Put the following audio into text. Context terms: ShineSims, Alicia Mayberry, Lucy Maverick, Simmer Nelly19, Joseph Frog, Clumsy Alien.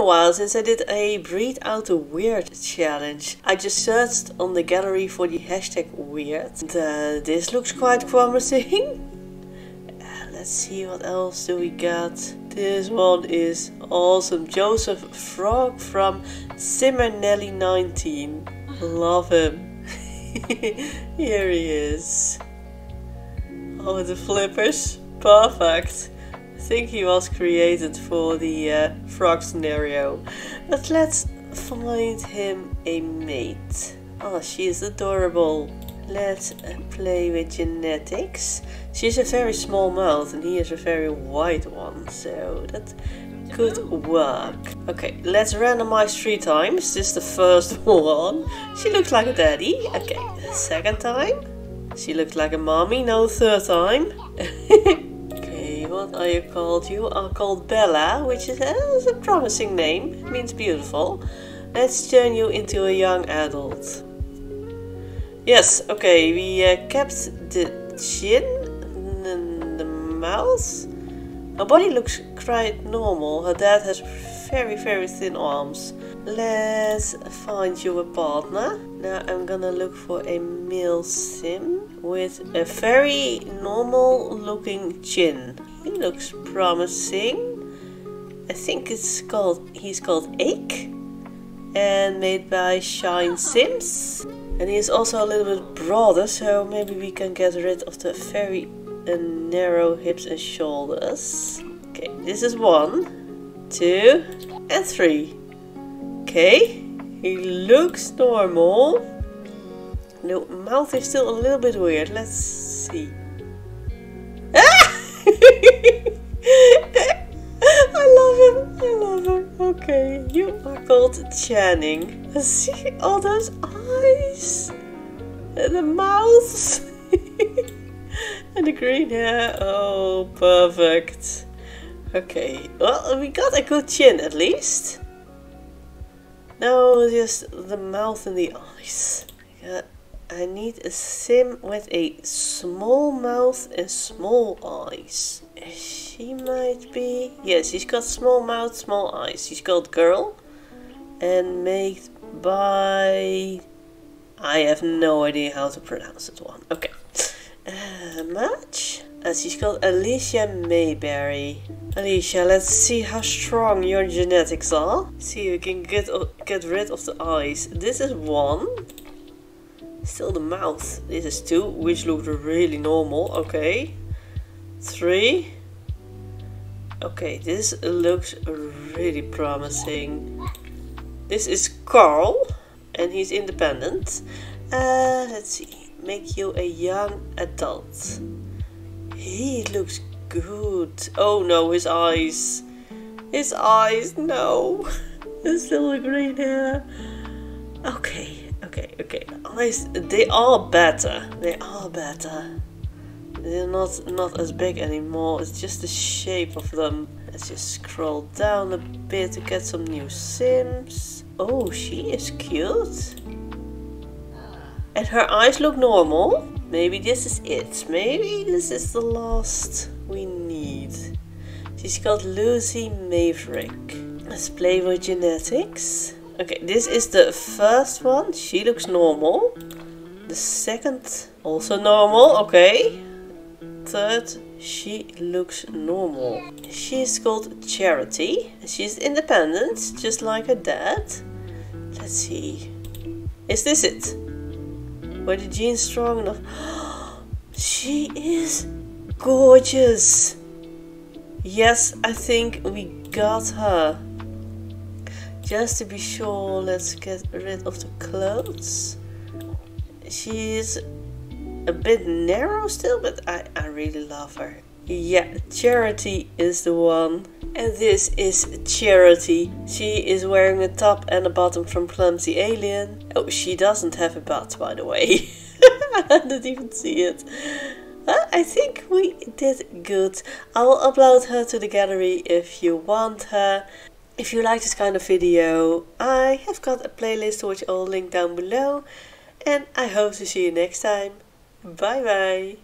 a while since I did a Breathe Out the Weird challenge. I just searched on the gallery for the hashtag weird. And, this looks quite promising. Let's see, what else do we got? This one is awesome. Joseph Frog from Simmer Nelly19. Love him. Here he is. Oh, the flippers. Perfect. I think he was created for the frog scenario. But let's find him a mate. Oh, she is adorable. Let's play with genetics. She's a very small mouth and he is a very wide one, so that could work. Okay, let's randomize 3 times. This is the first one. She looks like a daddy. Okay, the second time. She looked like a mommy. No, third time. What are you called? You are called Bella, which is a promising name. It means beautiful. Let's turn you into a young adult. Yes, okay, we kept the chin and the mouth. Her body looks quite normal. Her dad has very, very thin arms. Let's find you a partner. Now I'm gonna look for a male sim with a very normal looking chin. He looks promising. I think it's called, he's called Ake, and made by ShineSims. And he is also a little bit broader, so maybe we can get rid of the very narrow hips and shoulders. Okay, this is 1, 2, and 3. Okay, he looks normal. The mouth is still a little bit weird. Let's see. I love him. Okay, you are called Channing. See all those eyes and the mouths and the green hair. Oh, perfect. Okay, well, we got a good chin at least. Now just the mouth and the eyes. I need a sim with a small mouth and small eyes. She might be... yes, she's got small mouth, small eyes. She's called Girl and made by... I have no idea how to pronounce that one. Okay. Match. And she's called Alicia Mayberry. Alicia, let's see how strong your genetics are. See, we can get rid of the eyes. This is 1. Still the mouth. This is 2, which looked really normal. Okay. 3. Okay, this looks really promising. This is Carl, and he's independent. Let's see. Make you a young adult. He looks good. Oh no, his eyes. His eyes, no. There's still a green hair. Okay. Eyes, they are better. They're not as big anymore. It's just the shape of them. Let's just scroll down a bit to get some new sims. Oh, she is cute. And her eyes look normal. Maybe this is it. Maybe this is the last we need. She's called Lucy Maverick. Let's play with genetics. Okay, this is the first one. She looks normal. The second, also normal. Okay. Third, she looks normal. She's called Charity. She's independent, just like her dad. Let's see. Is this it? Were the genes strong enough? She is gorgeous. Yes, I think we got her. Just to be sure, let's get rid of the clothes. She is a bit narrow still, but I really love her. Yeah, Charity is the one. And this is Charity. She is wearing a top and a bottom from Clumsy Alien. Oh, she doesn't have a butt, by the way. I didn't even see it. Well, I think we did good. I will upload her to the gallery if you want her. If you like this kind of video, I have got a playlist which I will link down below. And I hope to see you next time. Bye bye.